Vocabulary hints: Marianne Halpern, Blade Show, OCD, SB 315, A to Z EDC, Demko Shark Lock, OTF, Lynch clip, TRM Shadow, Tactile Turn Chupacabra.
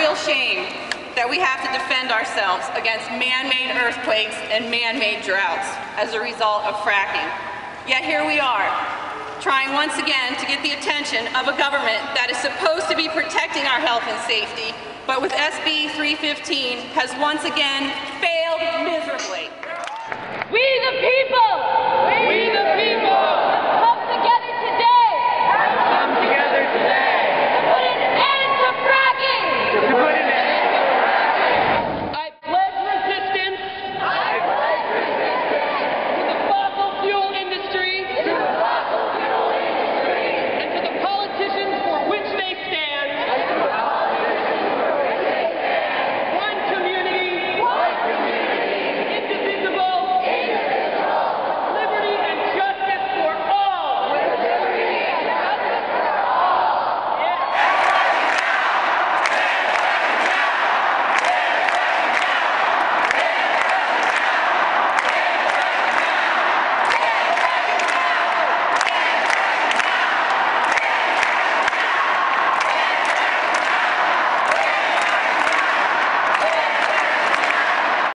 real shame that we have to defend ourselves against man-made earthquakes and man-made droughts as a result of fracking. Yet here we are, trying once again to get the attention of a government that is supposed to be protecting our health and safety, but with SB 315 has once again failed miserably. We the people!